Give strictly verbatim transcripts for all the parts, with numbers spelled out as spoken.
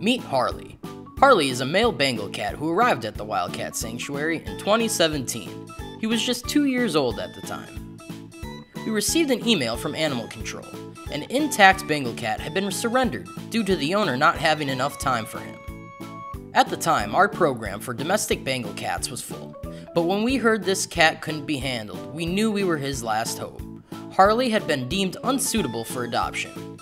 Meet Harley. Harley is a male Bengal cat who arrived at the Wildcat Sanctuary in twenty seventeen. He was just two years old at the time. We received an email from Animal Control. An intact Bengal cat had been surrendered due to the owner not having enough time for him. At the time, our program for domestic Bengal cats was full, but when we heard this cat couldn't be handled, we knew we were his last hope. Harley had been deemed unsuitable for adoption.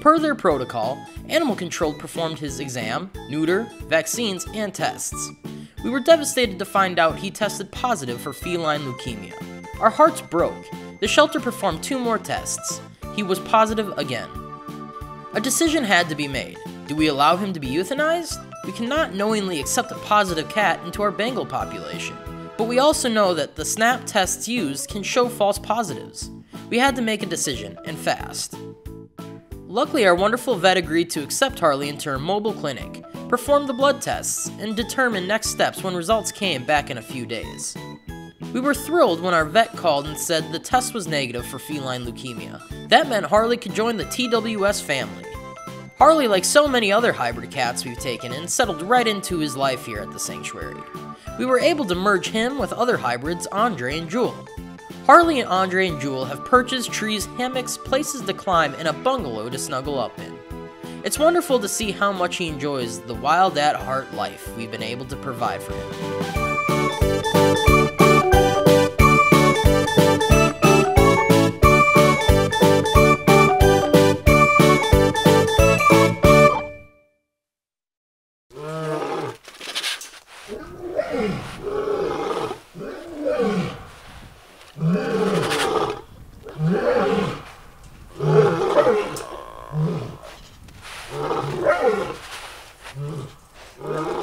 Per their protocol, Animal Control performed his exam, neuter, vaccines, and tests. We were devastated to find out he tested positive for feline leukemia. Our hearts broke. The shelter performed two more tests. He was positive again. A decision had to be made. Do we allow him to be euthanized? We cannot knowingly accept a positive cat into our Bengal population, but we also know that the snap tests used can show false positives. We had to make a decision, and fast. Luckily, our wonderful vet agreed to accept Harley into her mobile clinic, perform the blood tests, and determine next steps when results came back in a few days. We were thrilled when our vet called and said the test was negative for feline leukemia. That meant Harley could join the T W S family. Harley, like so many other hybrid cats we've taken in, settled right into his life here at the sanctuary. We were able to merge him with other hybrids, Andre and Jewel. Harley and Andre and Jewel have perches, trees, hammocks, places to climb, and a bungalow to snuggle up in. It's wonderful to see how much he enjoys the wild at heart life we've been able to provide for him. Grrrr!